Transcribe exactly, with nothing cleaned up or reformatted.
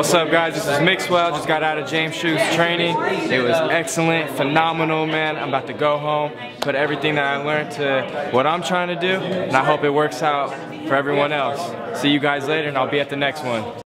What's up, guys? This is Mixwell. Just got out of James Hsu's training. It was excellent, phenomenal, man. I'm about to go home, put everything that I learned to what I'm trying to do, and I hope it works out for everyone else. See you guys later, and I'll be at the next one.